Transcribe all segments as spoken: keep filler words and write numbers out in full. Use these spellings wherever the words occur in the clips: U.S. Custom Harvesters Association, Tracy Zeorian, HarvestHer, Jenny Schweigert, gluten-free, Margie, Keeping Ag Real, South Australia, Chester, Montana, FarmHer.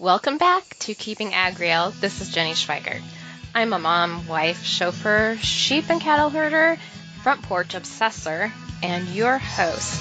Welcome back to Keeping Ag Real. This is Jenny Schweigert. I'm a mom, wife, chauffeur, sheep and cattle herder, front porch obsessor, and your host.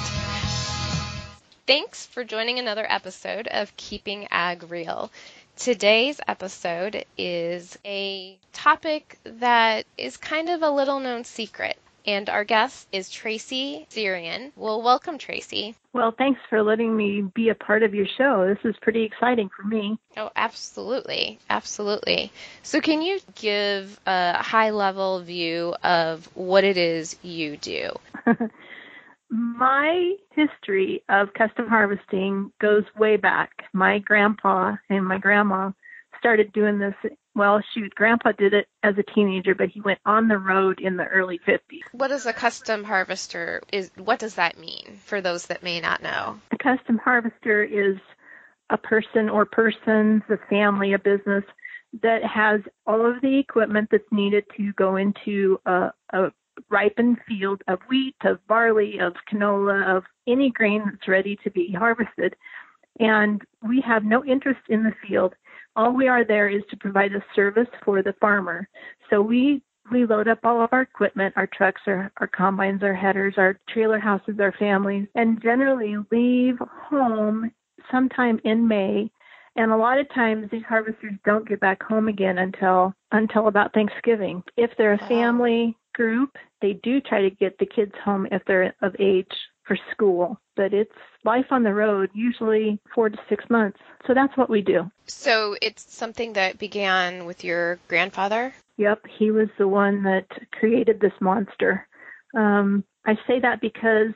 Thanks for joining another episode of Keeping Ag Real. Today's episode is a topic that is kind of a little known secret. And our guest is Tracy Zeorian. Well, welcome, Tracy. Well, thanks for letting me be a part of your show. This is pretty exciting for me. Oh, absolutely. Absolutely. So can you give a high-level view of what it is you do? My history of custom harvesting goes way back. My grandpa and my grandma started doing this. Well, shoot, Grandpa did it as a teenager, but he went on the road in the early fifties. What is a custom harvester? Is what does that mean for those that may not know? A custom harvester is a person or persons, a family, a business that has all of the equipment that's needed to go into a, a ripened field of wheat, of barley, of canola, of any grain that's ready to be harvested. And we have no interest in the field. All we are there is to provide a service for the farmer. So we, we load up all of our equipment, our trucks, our, our combines, our headers, our trailer houses, our families, and generally leave home sometime in May. And a lot of times these harvesters don't get back home again until until about Thanksgiving. If they're a family group, they do try to get the kids home if they're of age for school, but it's life on the road, usually four to six months. So that's what we do. So it's something that began with your grandfather? Yep. He was the one that created this monster. Um, I say that because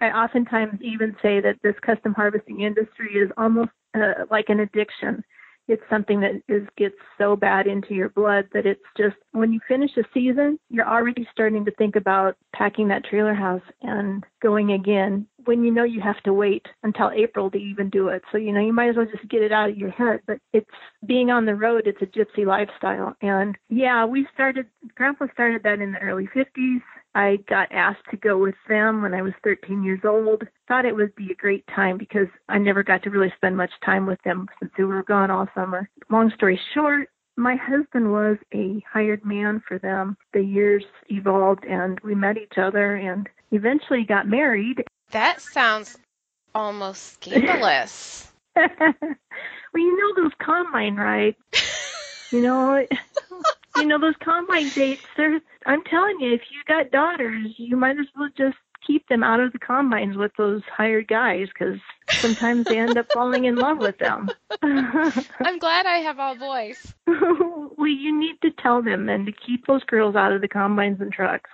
I oftentimes even say that this custom harvesting industry is almost uh, like an addiction. It's something that is gets so bad into your blood that it's just when you finish a season, you're already starting to think about packing that trailer house and going again when you know you have to wait until April to even do it. So, you know, you might as well just get it out of your head. But it's being on the road. It's a gypsy lifestyle. And, yeah, we started – Grandpa started that in the early fifties. I got asked to go with them when I was thirteen years old. Thought it would be a great time because I never got to really spend much time with them since they were gone all summer. Long story short, my husband was a hired man for them. The years evolved and we met each other and eventually got married. That sounds almost scandalous. Well, you know those combine rides, you know. You know, those combine dates, I'm telling you, if you got daughters, you might as well just keep them out of the combines with those hired guys because sometimes they end up falling in love with them. I'm glad I have all boys. Well, you need to tell them and to keep those girls out of the combines and trucks.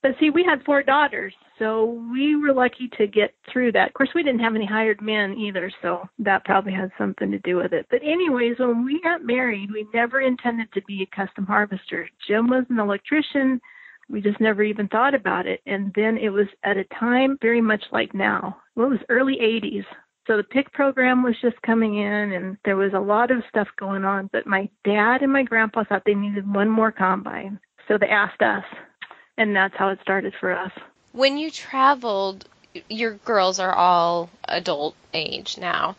But see, we had four daughters, so we were lucky to get through that. Of course, we didn't have any hired men either, so that probably had something to do with it. But anyways, when we got married, we never intended to be a custom harvester. Jim was an electrician. We just never even thought about it. And then it was at a time very much like now. Well, it was early eighties. So the P I C program was just coming in, and there was a lot of stuff going on. But my dad and my grandpa thought they needed one more combine, so they asked us. And that's how it started for us. When you traveled, your girls are all adult age now.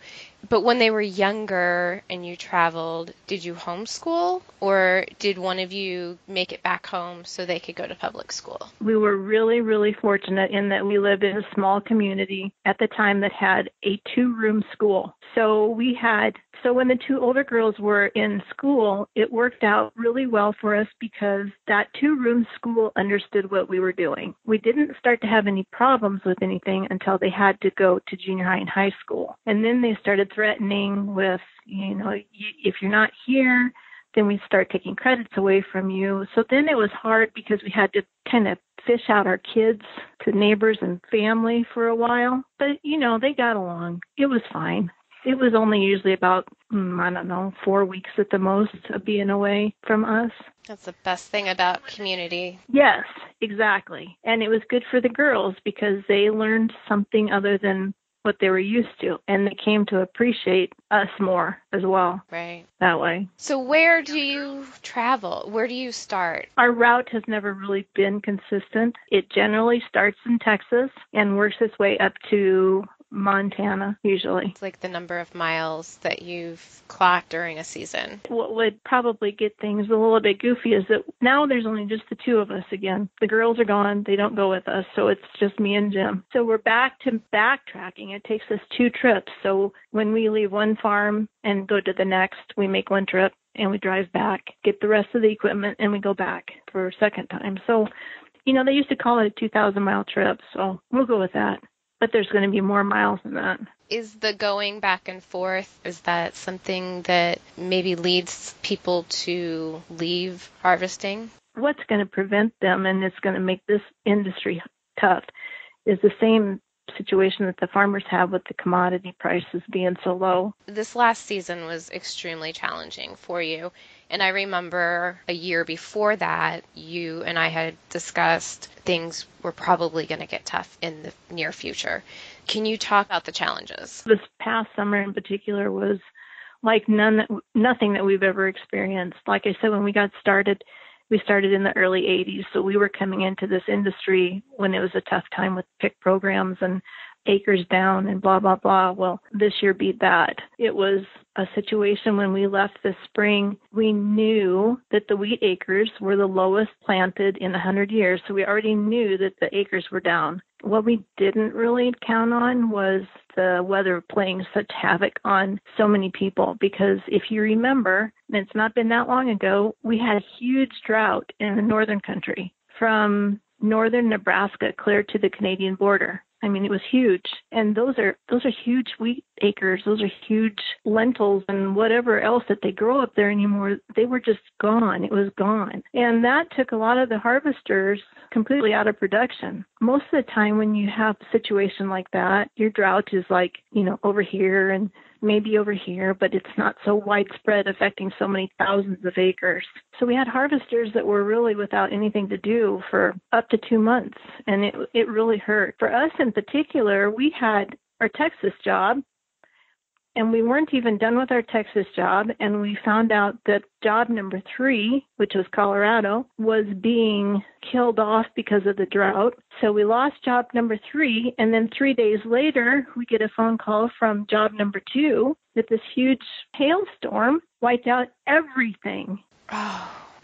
But when they were younger and you traveled, did you homeschool or did one of you make it back home so they could go to public school? We were really, really fortunate in that we lived in a small community at the time that had a two-room school. So we had, so when the two older girls were in school, it worked out really well for us because that two-room school understood what we were doing. We didn't start to have any problems with anything until they had to go to junior high and high school. And then they started threatening with, you know, if you're not here, then we start taking credits away from you. So then it was hard because we had to kind of fish out our kids to neighbors and family for a while. But, you know, they got along. It was fine. It was only usually about, mm, I don't know, four weeks at the most of being away from us. That's the best thing about community. Yes, exactly. And it was good for the girls because they learned something other than what they were used to, and they came to appreciate us more as well. Right. That way. So where do you travel? Where do you start? Our route has never really been consistent. It generally starts in Texas and works its way up to Montana, usually. It's like the number of miles that you've clocked during a season. What would probably get things a little bit goofy is that now there's only just the two of us again. The girls are gone. They don't go with us. So it's just me and Jim. So we're back to backtracking. It takes us two trips. So when we leave one farm and go to the next, we make one trip and we drive back, get the rest of the equipment, and we go back for a second time. So, you know, they used to call it a two thousand mile trip. So we'll go with that. But there's going to be more miles than that. Is the going back and forth, is that something that maybe leads people to leave harvesting? What's going to prevent them, and it's going to make this industry tough, is the same situation that the farmers have with the commodity prices being so low. This last season was extremely challenging for you. And I remember a year before that, you and I had discussed things were probably going to get tough in the near future. Can you talk about the challenges? This past summer in particular was like none, nothing that we've ever experienced. Like I said, when we got started, we started in the early eighties. So we were coming into this industry when it was a tough time with pick programs and acres down and blah, blah, blah. Well, this year beat that. It was a situation when we left this spring, we knew that the wheat acres were the lowest planted in one hundred years. So we already knew that the acres were down. What we didn't really count on was the weather playing such havoc on so many people. Because if you remember, and it's not been that long ago, we had a huge drought in the northern country from northern Nebraska clear to the Canadian border. I mean, it was huge. And those are those are huge wheat acres. Those are huge lentils and whatever else that they grow up there anymore. They were just gone. It was gone. And that took a lot of the harvesters completely out of production. Most of the time when you have a situation like that, your drought is like, you know, over here and maybe over here, but it's not so widespread affecting so many thousands of acres. So we had harvesters that were really without anything to do for up to two months, and it it really hurt. For us in particular, we had our Texas job, and we weren't even done with our Texas job, and we found out that job number three, which was Colorado, was being killed off because of the drought. So we lost job number three, and then three days later, we get a phone call from job number two that this huge hailstorm wiped out everything.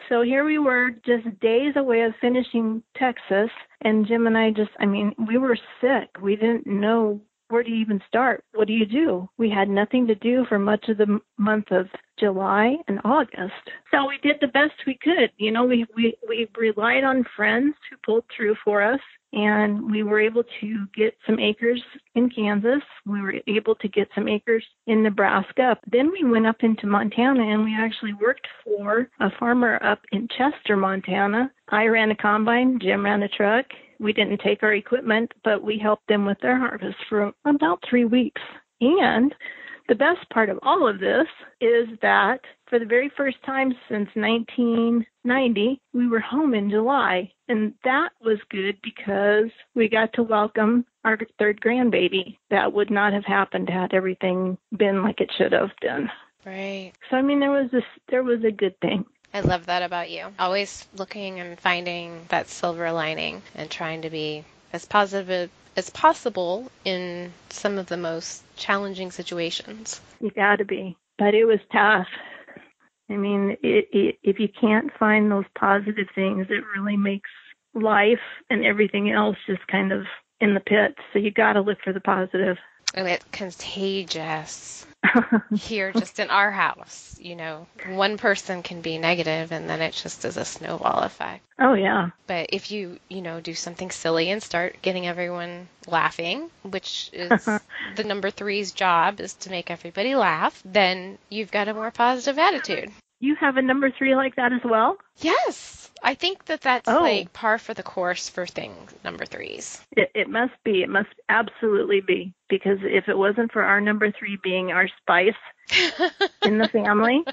So here we were just days away of finishing Texas, and Jim and I just, I mean, we were sick. We didn't know where do you even start? What do you do? We had nothing to do for much of the month of July and August. So we did the best we could. You know, we, we, we relied on friends who pulled through for us, and we were able to get some acres in Kansas. We were able to get some acres in Nebraska. Then we went up into Montana, and we actually worked for a farmer up in Chester, Montana. I ran a combine, Jim ran a truck. We didn't take our equipment, but we helped them with their harvest for about three weeks. And the best part of all of this is that for the very first time since nineteen ninety, we were home in July. And that was good because we got to welcome our third grandbaby. That would not have happened had everything been like it should have been. Right. So, I mean, there was this, there was a good thing. I love that about you. Always looking and finding that silver lining and trying to be as positive as possible in some of the most challenging situations. You got to be. But it was tough. I mean, it, it, if you can't find those positive things, it really makes life and everything else just kind of in the pit. So you got to look for the positive. And it's contagious. Here, just in our house, you know, one person can be negative and then it just is a snowball effect. Oh, yeah. But if you, you know, do something silly and start getting everyone laughing, which is the number three's job is to make everybody laugh, then you've got a more positive attitude. You have a number three like that as well? Yes. I think that that's oh. like par for the course for things, number threes. It, it must be. It must absolutely be. Because if it wasn't for our number three being our spice in the family,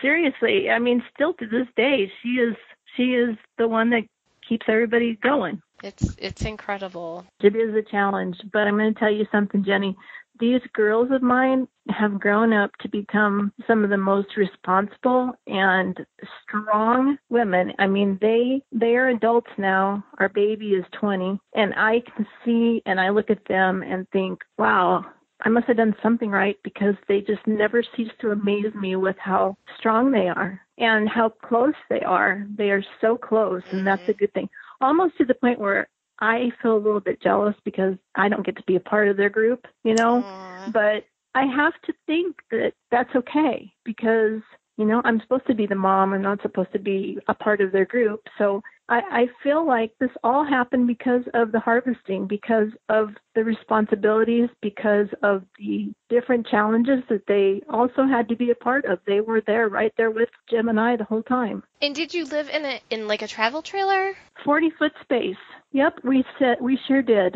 seriously, I mean, still to this day, she is she is the one that keeps everybody going. It's, it's incredible. It is a challenge. But I'm going to tell you something, Jenny. these girls of mine have grown up to become some of the most responsible and strong women. I mean, they they are adults now. Our baby is twenty, and I can see and I look at them and think, wow, I must have done something right, because they just never cease to amaze me with how strong they are and how close they are. They are so close, and mm-hmm. that's a good thing. Almost to the point where I feel a little bit jealous because I don't get to be a part of their group, you know, Aww. But I have to think that that's okay, because, you know, I'm supposed to be the mom. I'm not supposed to be a part of their group. So I, I feel like this all happened because of the harvesting, because of the responsibilities, because of the different challenges that they also had to be a part of. They were there, right there with Jim and I the whole time. And did you live in a in like a travel trailer? forty-foot space. Yep, we said, we sure did.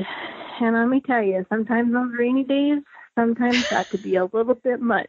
And let me tell you, sometimes on rainy days, sometimes that could be a little bit much.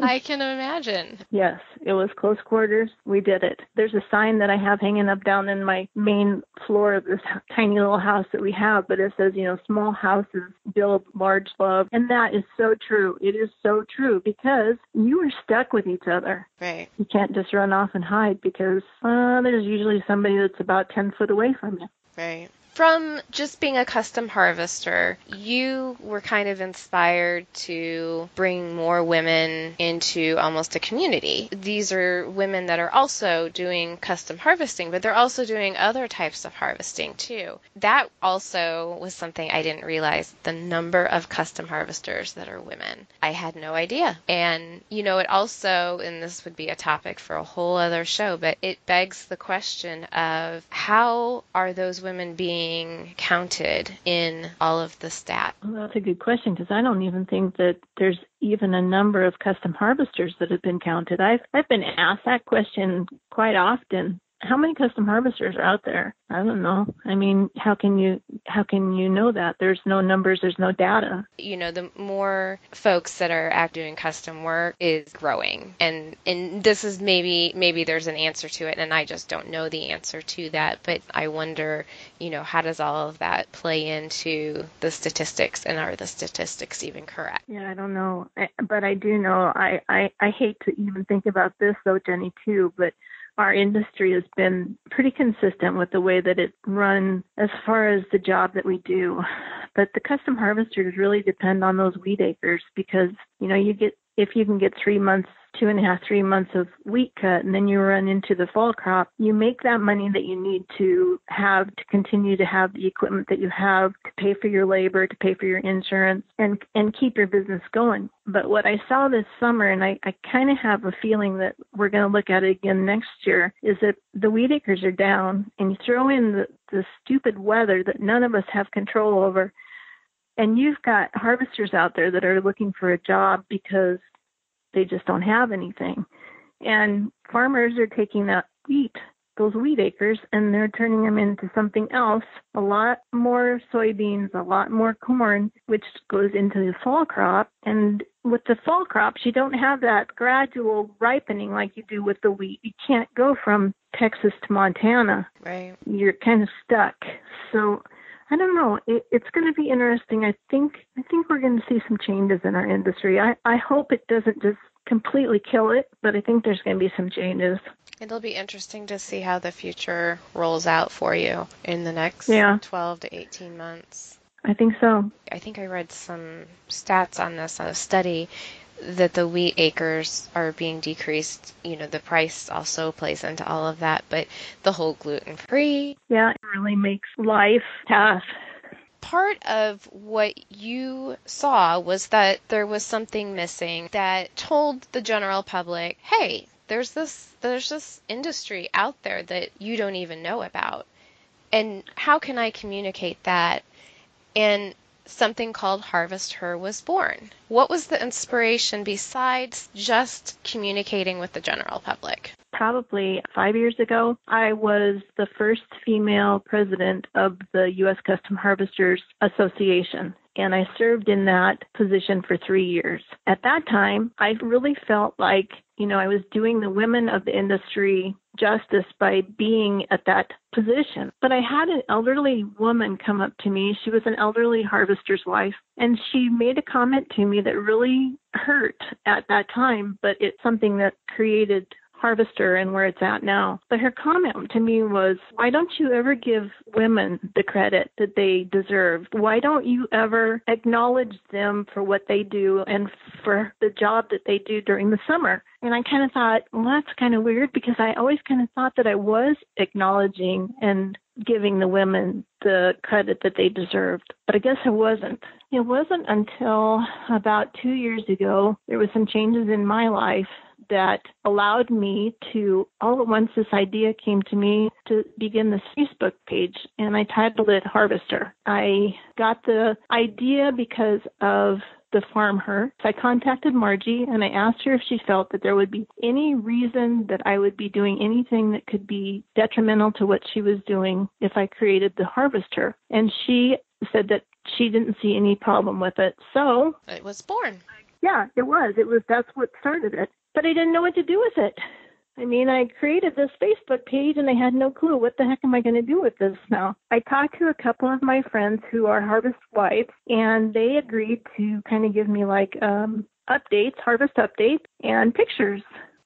I can imagine. Yes, it was close quarters. We did it. There's a sign that I have hanging up down in my main floor of this tiny little house that we have, but it says, you know, small houses build large love. And that is so true. It is so true, because you are stuck with each other. Right. You can't just run off and hide, because uh, there's usually somebody that's about ten foot away from you. Right. From just being a custom harvester, you were kind of inspired to bring more women into almost a community. These are women that are also doing custom harvesting, but they're also doing other types of harvesting too. That also was something I didn't realize, the number of custom harvesters that are women. I had no idea. And, you know, it also, and this would be a topic for a whole other show, but it begs the question of how are those women being counted in all of the stats? Well, that's a good question, because I don't even think that there's even a number of custom harvesters that have been counted. I've, I've been asked that question quite often. How many custom harvesters are out there? I don't know. I mean, how can you how can you know that? There's no numbers. There's no data. You know, the more folks that are doing custom work is growing. And and this is maybe, maybe there's an answer to it, and I just don't know the answer to that. But I wonder, you know, how does all of that play into the statistics, and are the statistics even correct? Yeah, I don't know. I, but I do know, I, I, I hate to even think about this, though, Jenny, too, but our industry has been pretty consistent with the way that it run as far as the job that we do. But the custom harvesters really depend on those wheat acres, because, you know, you get, if you can get three months, two and a half, three months of wheat cut, and then you run into the fall crop, you make that money that you need to have to continue to have the equipment that you have, to pay for your labor, to pay for your insurance, and, and keep your business going. But what I saw this summer, and I, I kind of have a feeling that we're going to look at it again next year, is that the wheat acres are down, and you throw in the, the stupid weather that none of us have control over, and you've got harvesters out there that are looking for a job because they just don't have anything. And farmers are taking that wheat, those wheat acres, and they're turning them into something else, a lot more soybeans, a lot more corn, which goes into the fall crop. And with the fall crops, you don't have that gradual ripening like you do with the wheat. You can't go from Texas to Montana. Right. You're kind of stuck. So I don't know. It, it's going to be interesting. I think I think we're going to see some changes in our industry. I, I hope it doesn't just completely kill it, but I think there's going to be some changes. It'll be interesting to see how the future rolls out for you in the next yeah. twelve to eighteen months. I think so. I think I read some stats on this, on a study, that the wheat acres are being decreased. You know, the price also plays into all of that, but the whole gluten-free. Yeah, it really makes life tough. Part of what you saw was that there was something missing that told the general public, hey, there's this, there's this industry out there that you don't even know about. And how can I communicate that? And something called HarvestHer was born. What was the inspiration besides just communicating with the general public? Probably five years ago, I was the first female president of the U S Custom Harvesters Association, and I served in that position for three years. At that time, I really felt like, you know, I was doing the women of the industry justice by being at that position. But I had an elderly woman come up to me. She was an elderly harvester's wife, and she made a comment to me that really hurt at that time, but it's something that created HarvestHer and where it's at now. But her comment to me was, why don't you ever give women the credit that they deserve? Why don't you ever acknowledge them for what they do and for the job that they do during the summer? And I kind of thought, well, that's kind of weird, because I always kind of thought that I was acknowledging and giving the women the credit that they deserved. But I guess I wasn't. It wasn't until about two years ago, there was some changes in my life that allowed me to, all at once, this idea came to me to begin this Facebook page, and I titled it HarvestHer. I got the idea because of the FarmHer. So I contacted Margie, and I asked her if she felt that there would be any reason that I would be doing anything that could be detrimental to what she was doing if I created the HarvestHer. And she said that she didn't see any problem with it. So it was born. Yeah, it was. It was. That's what started it. But I didn't know what to do with it. I mean, I created this Facebook page and I had no clue. What the heck am I going to do with this now? I talked to a couple of my friends who are harvest wives, and they agreed to kind of give me like um, updates, harvest updates, and pictures.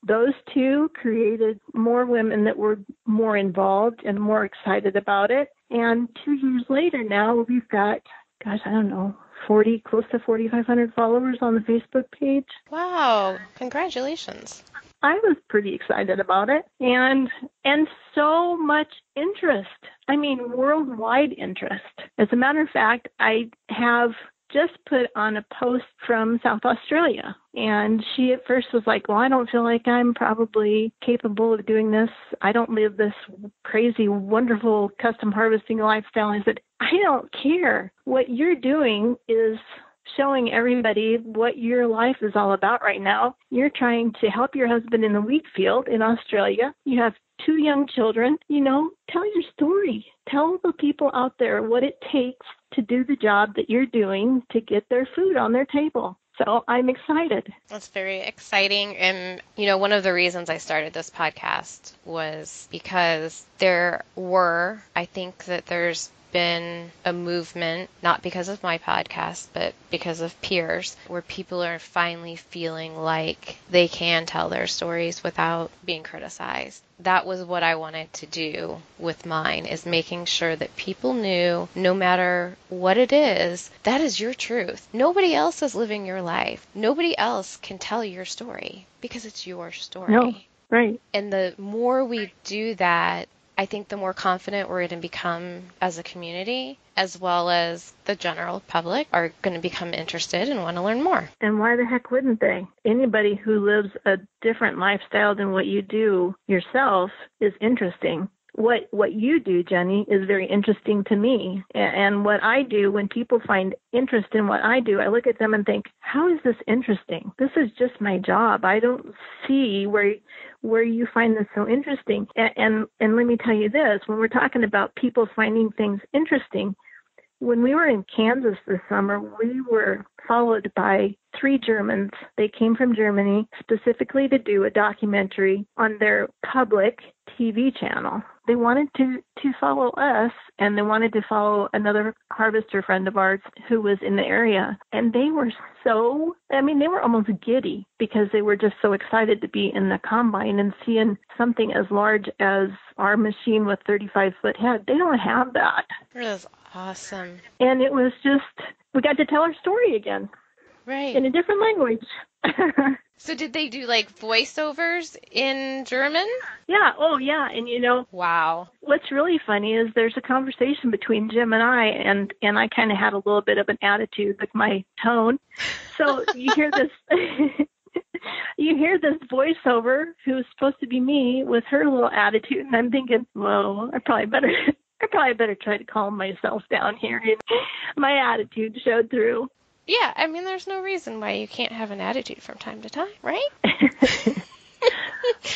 Those two created more women that were more involved and more excited about it. And two years later now, we've got, gosh, I don't know, forty, close to forty-five hundred followers on the Facebook page. Wow. Congratulations. I was pretty excited about it. And and so much interest. I mean, worldwide interest. As a matter of fact, I have just put on a post from South Australia. And she at first was like, well, I don't feel like I'm probably capable of doing this. I don't live this crazy, wonderful custom harvesting lifestyle. I said, I don't care. What you're doing is showing everybody what your life is all about right now. You're trying to help your husband in the wheat field in Australia. You have two young children. You know, tell your story. Tell the people out there what it takes to do the job that you're doing to get their food on their table. So I'm excited. That's very exciting. And, you know, one of the reasons I started this podcast was because there were, I think that there's been a movement, not because of my podcast, but because of peers, where people are finally feeling like they can tell their stories without being criticized. That was what I wanted to do with mine, is making sure that people knew, no matter what it is, that is your truth. Nobody else is living your life. Nobody else can tell your story, because it's your story. No, right. And the more we do that, I think the more confident we're going to become as a community, as well as the general public are going to become interested and want to learn more. And why the heck wouldn't they? Anybody who lives a different lifestyle than what you do yourself is interesting. What what you do, Jenny, is very interesting to me. And what I do, when people find interest in what I do, I look at them and think, how is this interesting? This is just my job. I don't see where where you find this so interesting. And, and, and let me tell you this, when we're talking about people finding things interesting, when we were in Kansas this summer, we were followed by three Germans. They came from Germany specifically to do a documentary on their public T V channel. They wanted to, to follow us, and they wanted to follow another HarvestHer friend of ours who was in the area. And they were so, I mean, they were almost giddy because they were just so excited to be in the combine and seeing something as large as our machine with thirty-five foot head. They don't have that. That is awesome. And it was just, we got to tell our story again. Right. In a different language. So did they do like voiceovers in German? Yeah. Oh, yeah. And you know, wow. What's really funny is there's a conversation between Jim and I, and, and I kind of had a little bit of an attitude with my tone. So you hear this... You hear this voiceover who's supposed to be me with her little attitude, and I'm thinking, whoa, I probably better... I probably better try to calm myself down here. And my attitude showed through. Yeah, I mean, there's no reason why you can't have an attitude from time to time, right?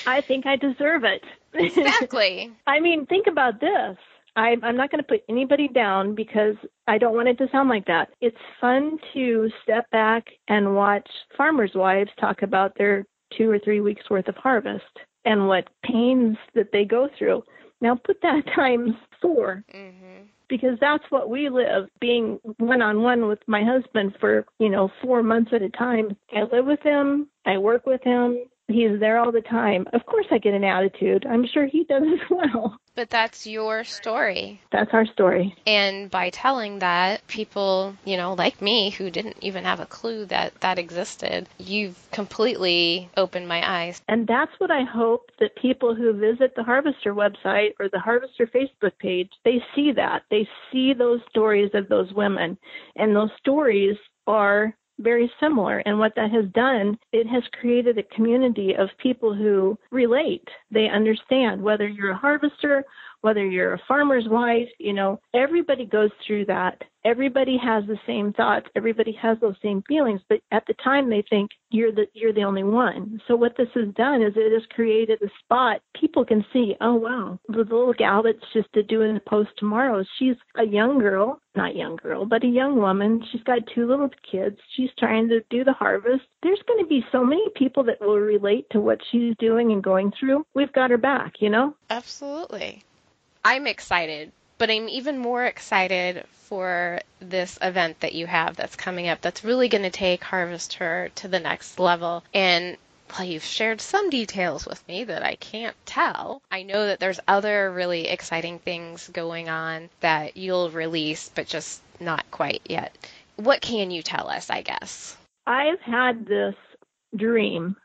I think I deserve it. Exactly. I mean, think about this. I'm, I'm not going to put anybody down because I don't want it to sound like that. It's fun to step back and watch farmers' wives talk about their two or three weeks' worth of harvest. and what pains that they go through. Now put that times four, mm-hmm. because that's what we live, being one-on-one with my husband for, you know, four months at a time. I live with him. I work with him. He's there all the time. Of course I get an attitude. I'm sure he does as well. But that's your story. That's our story. And by telling that, people, you know, like me, who didn't even have a clue that that existed, you've completely opened my eyes. And that's what I hope that people who visit the HarvestHer website or the HarvestHer Facebook page, they see that. They see those stories of those women. And those stories are very similar. And what that has done, it has created a community of people who relate. They understand, whether you're a HarvestHer, whether you're a farmer's wife, you know, everybody goes through that. Everybody has the same thoughts. Everybody has those same feelings. But at the time, they think you're the you're the only one. So what this has done is it has created a spot people can see, oh, wow, the little gal that's just doing a post tomorrow, she's a young girl, not young girl, but a young woman. She's got two little kids. She's trying to do the harvest. There's going to be so many people that will relate to what she's doing and going through. We've got her back, you know? Absolutely. I'm excited, but I'm even more excited for this event that you have that's coming up that's really going to take HarvestHer to the next level. And well, you've shared some details with me that I can't tell. I know that there's other really exciting things going on that you'll release, but just not quite yet. What can you tell us, I guess? I've had this dream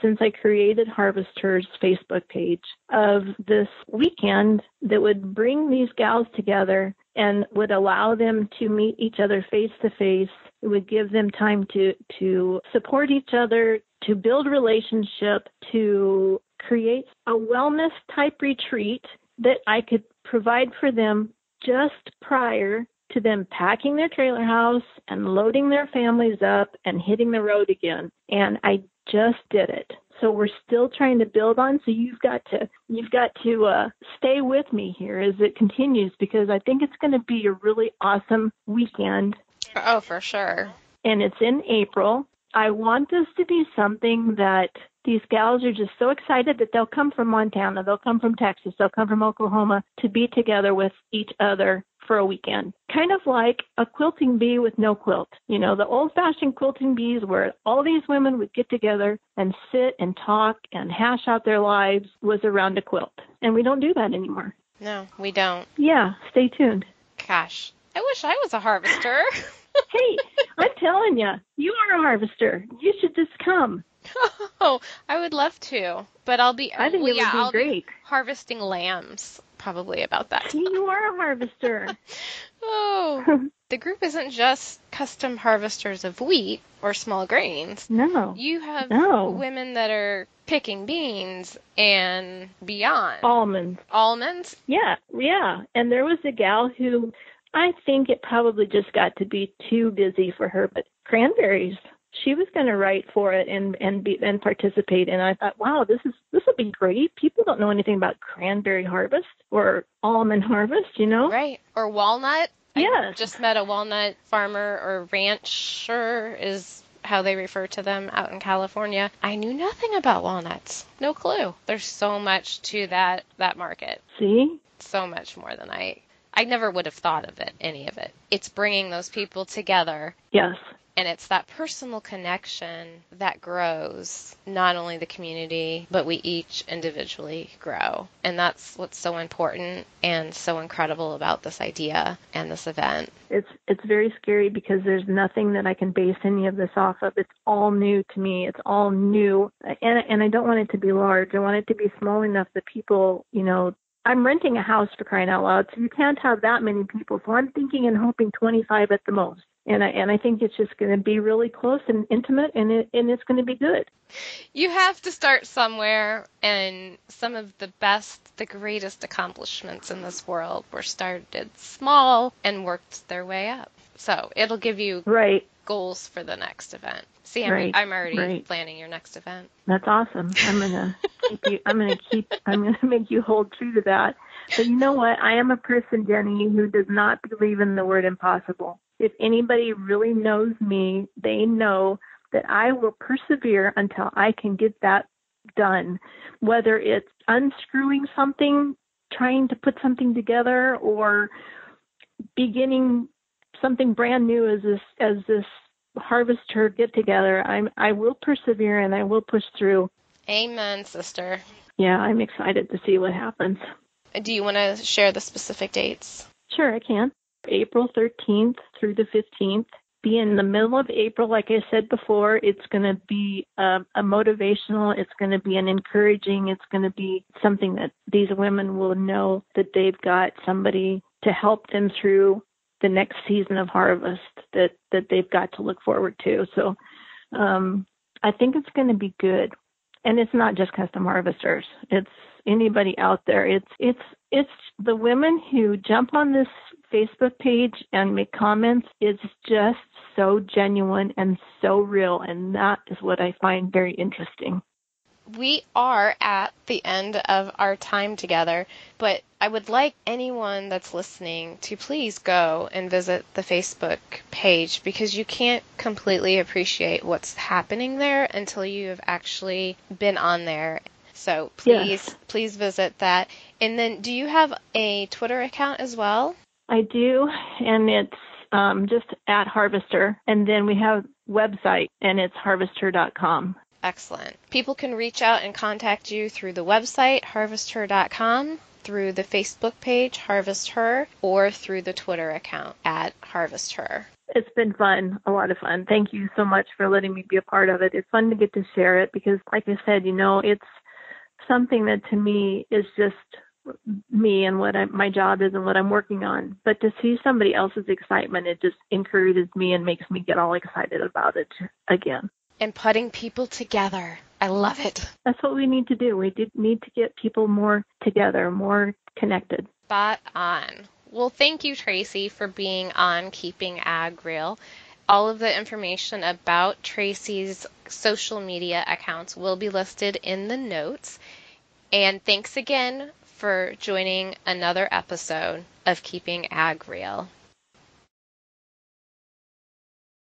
since I created HarvestHer's Facebook page of this weekend that would bring these gals together and would allow them to meet each other face to face. It would give them time to, to support each other, to build relationship, to create a wellness type retreat that I could provide for them just prior to them packing their trailer house and loading their families up and hitting the road again. And I just did it. So we're still trying to build on. So you've got to you've got to uh, stay with me here as it continues, because I think it's going to be a really awesome weekend. Oh, for sure. And it's in April. I want this to be something that these gals are just so excited that they'll come from Montana, they'll come from Texas, they'll come from Oklahoma to be together with each other for a weekend. Kind of like a quilting bee with no quilt. You know, the old-fashioned quilting bees where all these women would get together and sit and talk and hash out their lives was around a quilt. And we don't do that anymore. No, we don't. Yeah, stay tuned. Gosh, I wish I was a HarvestHer. Hey, I'm telling you, you are a HarvestHer. You should just come. Oh, I would love to, but I'll be, I think well, it would yeah, be I'll great. Be harvesting lambs. Probably about that. You are a HarvestHer. Oh, the group isn't just custom harvesters of wheat or small grains. No. You have no. women that are picking beans and beyond. Almonds. Almonds? Yeah, yeah. And there was a gal who, I think it probably just got to be too busy for her, but cranberries. She was going to write for it and and, be, and participate. And I thought, wow, this is this will be great. People don't know anything about cranberry harvest or almond harvest, you know? Right. Or walnut. Yes. I just met a walnut farmer, or rancher is how they refer to them out in California. I knew nothing about walnuts. No clue. There's so much to that, that market. See? So much more than I... I never would have thought of it, any of it. It's bringing those people together. Yes. And it's that personal connection that grows not only the community, but we each individually grow. And that's what's so important and so incredible about this idea and this event. It's it's very scary because there's nothing that I can base any of this off of. It's all new to me. It's all new. And, and I don't want it to be large. I want it to be small enough that people, you know, I'm renting a house, for crying out loud, so you can't have that many people. So I'm thinking and hoping twenty-five at the most. And I and I think it's just going to be really close and intimate, and it, and it's going to be good. You have to start somewhere, and some of the best, the greatest accomplishments in this world were started small and worked their way up. So it'll give you right. goals for the next event. See, I'm, right. I'm already right. planning your next event. That's awesome. I'm gonna keep you. I'm gonna keep. I'm gonna make you hold true to that. But you know what? I am a person, Jenny, who does not believe in the word impossible. If anybody really knows me, they know that I will persevere until I can get that done, whether it's unscrewing something, trying to put something together, or beginning something brand new as this, as this HarvestHer get together. I'm, I will persevere and I will push through. Amen, sister. Yeah, I'm excited to see what happens. Do you want to share the specific dates? Sure, I can. April thirteenth through the fifteenth. Be in the middle of April, like I said before. It's going to be a, a motivational. It's going to be an encouraging. It's going to be something that these women will know that they've got somebody to help them through the next season of harvest that, that they've got to look forward to. So um, I think it's going to be good. And it's not just custom harvesters. It's anybody out there. It's it's it's the women who jump on this Facebook page and make comments. It's just so genuine and so real. And that is what I find very interesting. We are at the end of our time together, but I would like anyone that's listening to please go and visit the Facebook page, because you can't completely appreciate what's happening there until you have actually been on there. So please, yes. please visit that. And then do you have a Twitter account as well? I do, and it's um, just at HarvestHer. And then we have a website, and it's harvest her dot com. Excellent. People can reach out and contact you through the website, harvest her dot com, through the Facebook page, HarvestHer, or through the Twitter account, at HarvestHer. It's been fun, a lot of fun. Thank you so much for letting me be a part of it. It's fun to get to share it because, like I said, you know, it's something that to me is just me and what I, my job is and what I'm working on. But to see somebody else's excitement, it just encourages me and makes me get all excited about it again. And putting people together. I love it. That's what we need to do. We do need to get people more together, more connected. Spot on. Well, thank you, Tracy, for being on Keeping Ag Real. All of the information about Tracy's social media accounts will be listed in the notes. And thanks again for joining another episode of Keeping Ag Real.